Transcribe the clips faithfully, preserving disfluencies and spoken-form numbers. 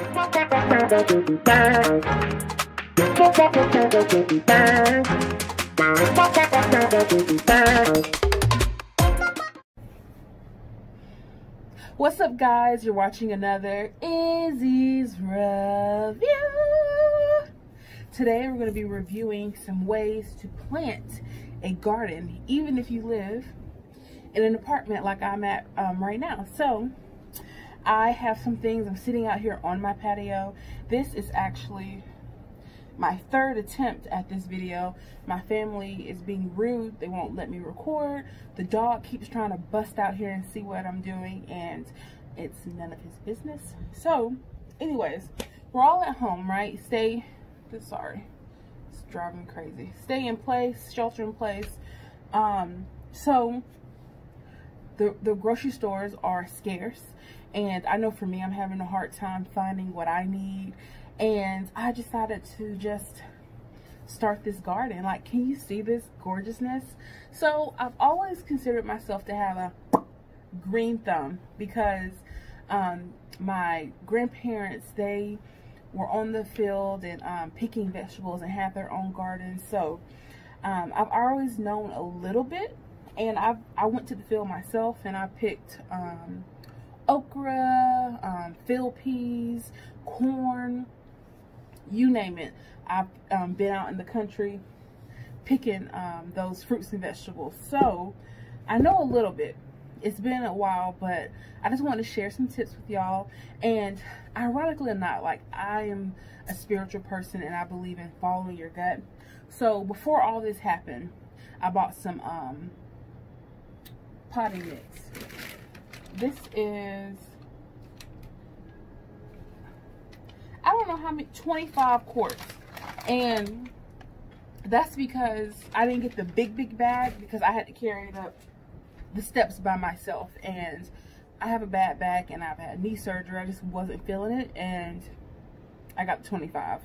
What's up, guys? You're watching another Izzy's Review. Today we're going to be reviewing some ways to plant a garden, even if you live in an apartment like I'm at um, right now. So I have some things. I'm sitting out here on my patio. This is actually my third attempt at this video. My family is being rude. They won't let me record. The dog keeps trying to bust out here and see what I'm doing, and it's none of his business. So anyways, we're all at home, right? Stay, sorry, it's driving me crazy. Stay in place, shelter in place. Um, so the, the grocery stores are scarce. And I know for me, I'm having a hard time finding what I need. And I decided to just start this garden. Like, can you see this gorgeousness? So I've always considered myself to have a green thumb because um, my grandparents, they were on the field and um, picking vegetables and had their own gardens. So um, I've always known a little bit. And I I went to the field myself and I picked Um, okra, um, field peas, corn, you name it. I've um, been out in the country picking um, those fruits and vegetables. So I know a little bit. It's been a while, but I just wanted to share some tips with y'all. And ironically or not, like, I am a spiritual person and I believe in following your gut. So before all this happened, I bought some um, potting mix. This is, I don't know how many, twenty-five quarts. And that's because I didn't get the big, big bag because I had to carry it up the steps by myself. And I have a bad back and I've had knee surgery. I just wasn't feeling it. And I got twenty-five.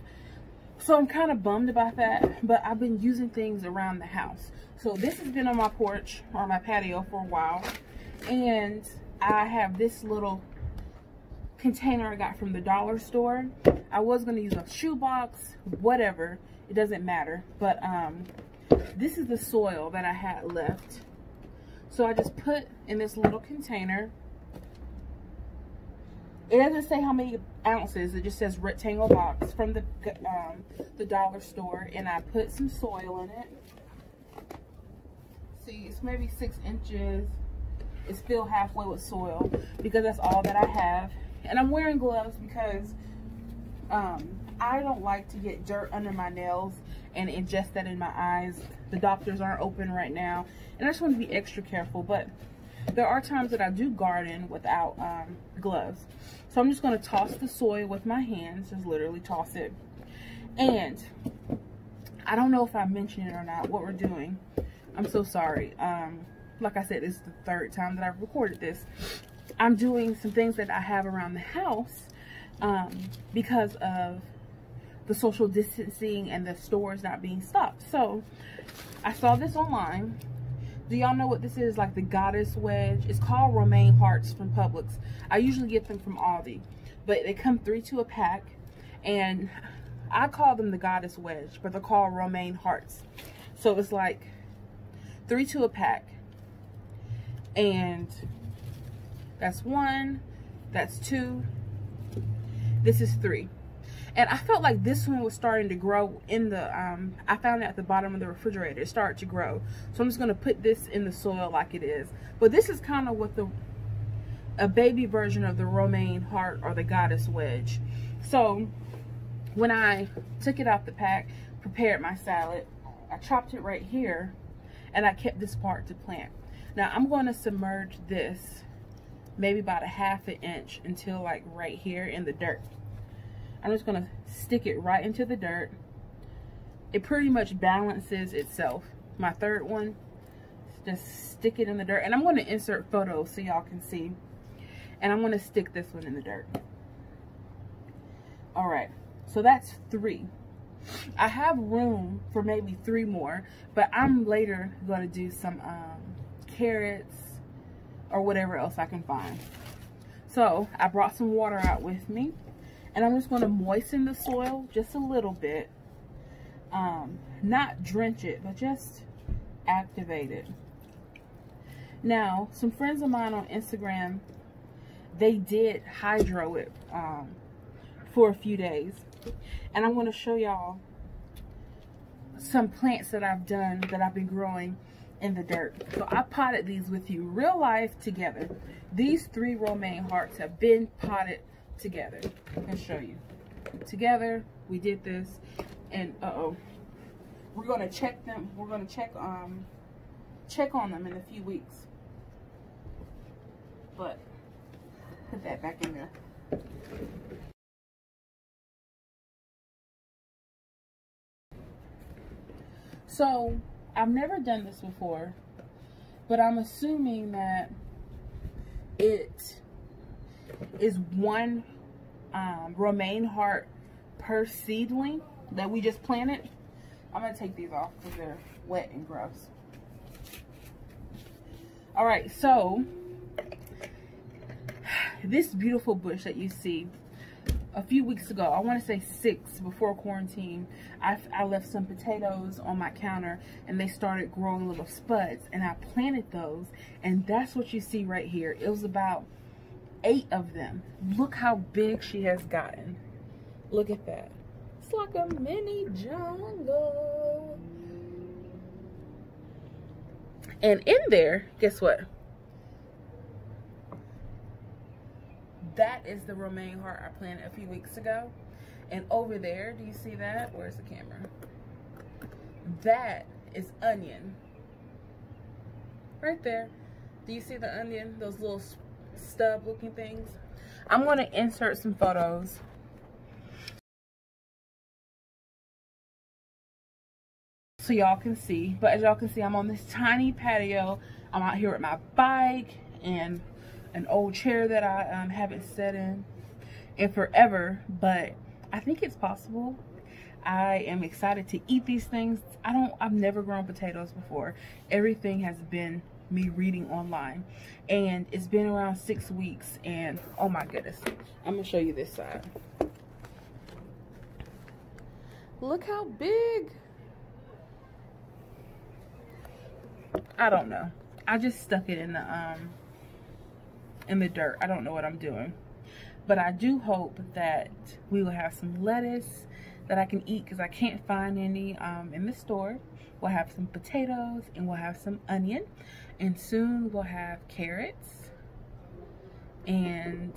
So I'm kind of bummed about that. But I've been using things around the house. So this has been on my porch or my patio for a while. And I have this little container I got from the dollar store. I was going to use a shoebox, whatever. It doesn't matter. But um, this is the soil that I had left. So I just put in this little container. It doesn't say how many ounces. It just says rectangle box from the, um, the dollar store. And I put some soil in it. See, it's maybe six inches. It's filled halfway with soil because that's all that I have. And I'm wearing gloves because um, I don't like to get dirt under my nails and ingest that in my eyes. The doctors aren't open right now. And I just want to be extra careful. But there are times that I do garden without um, gloves. So I'm just going to toss the soil with my hands. Just literally toss it. And I don't know if I mentioned it or not, what we're doing. I'm so sorry. Um... Like I said, it's the third time that I've recorded this. I'm doing some things that I have around the house um, because of the social distancing and the stores not being stopped. So I saw this online. Do y'all know what this is? Like the goddess wedge. It's called romaine hearts from Publix. I usually get them from Aldi, but they come three to a pack, and I call them the goddess wedge, but they're called romaine hearts. So it's like three to a pack. And that's one, that's two, this is three. And I felt like this one was starting to grow in the, um, I found it at the bottom of the refrigerator. It started to grow. So I'm just going to put this in the soil like it is. But this is kind of what the, a baby version of the romaine heart or the goddess wedge. So when I took it out the pack, prepared my salad, I chopped it right here and I kept this part to plant. Now I'm going to submerge this maybe about a half an inch until like right here in the dirt. I'm just going to stick it right into the dirt. It pretty much balances itself. My third one, just stick it in the dirt. And I'm going to insert photos so y'all can see. And I'm going to stick this one in the dirt. All right, so that's three. I have room for maybe three more, but I'm later going to do some um, carrots or whatever else I can find. So I brought some water out with me And I'm just going to moisten the soil just a little bit. Um, not drench it, but just activate it. Now, some friends of mine on Instagram, they did hydro it um, for a few days. And I'm going to show y'all some plants that I've done, that I've been growing in the dirt. So I potted these with you, real life, together. These three romaine hearts have been potted together. I'll show you. Together, we did this, and uh-oh, we're gonna check them. We're gonna check um check on them in a few weeks. But put that back in there. So I've never done this before, but I'm assuming that it is one um, romaine heart per seedling that we just planted. I'm going to take these off because they're wet and gross. All right, so this beautiful bush that you see, a few weeks ago, I want to say six, before quarantine, I, I left some potatoes on my counter and they started growing little spuds, and I planted those, and that's what you see right here. It was about eight of them. Look how big she has gotten. Look at that. It's like a mini jungle. And in there, guess what? That is the romaine heart I planted a few weeks ago. And over there, do you see that? Where's the camera? That is onion. Right there. Do you see the onion? Those little stub looking things? I'm going to insert some photos. So y'all can see. But as y'all can see, I'm on this tiny patio. I'm out here with my bike and an old chair that I um, haven't sat in in forever, but I think it's possible. I am excited to eat these things. I don't, I've never grown potatoes before. Everything has been me reading online, and it's been around six weeks, and oh my goodness. I'm gonna show you this side. Look how big. I don't know. I just stuck it in the, um, in the dirt. I don't know what I'm doing, but I do hope that we will have some lettuce that I can eat, because I can't find any um, in the store. We'll have some potatoes, and we'll have some onion, and soon we'll have carrots and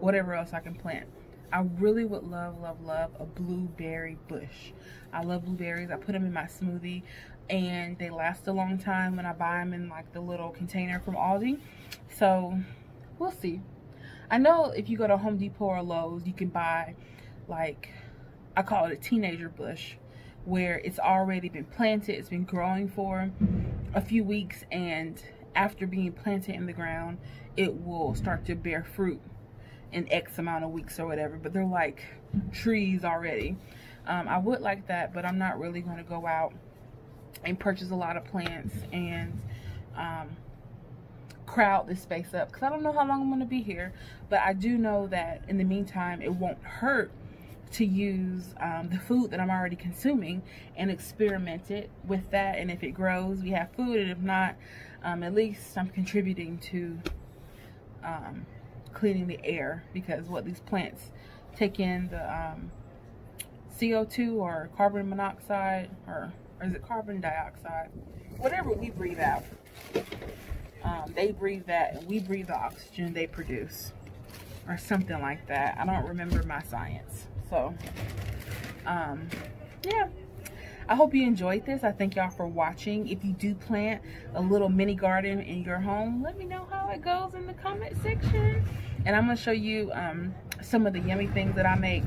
whatever else I can plant. I really would love, love, love a blueberry bush. I love blueberries. I put them in my smoothie, and they last a long time when I buy them in like the little container from Aldi. So we'll see. I know if you go to Home Depot or Lowe's, you can buy, like, I call it a teenager bush, where it's already been planted, it's been growing for a few weeks, and after being planted in the ground, it will start to bear fruit in X amount of weeks or whatever, but they're like trees already. Um, I would like that, but I'm not really going to go out and purchase a lot of plants and um, crowd this space up, because I don't know how long I'm going to be here, but I do know that in the meantime, it won't hurt to use um, the food that I'm already consuming and experiment it with that, and if it grows, we have food, and if not, um, at least I'm contributing to um, cleaning the air, because what these plants take in, the um, C O two or carbon monoxide, or, or is it carbon dioxide, whatever we breathe out, um, they breathe that, and we breathe the oxygen they produce, or something like that. I don't remember my science. So um, yeah, I hope you enjoyed this. I thank y'all for watching. If you do plant a little mini garden in your home, let me know how it goes in the comment section. And I'm going to show you um, some of the yummy things that I make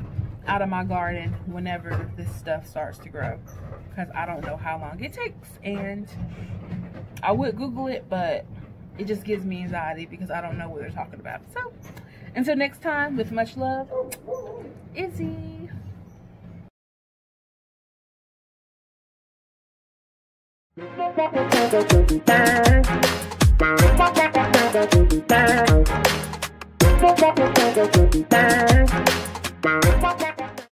out of my garden whenever this stuff starts to grow, because I don't know how long it takes. And I would Google it, but it just gives me anxiety because I don't know what they're talking about. So until next time, with much love, Izzy.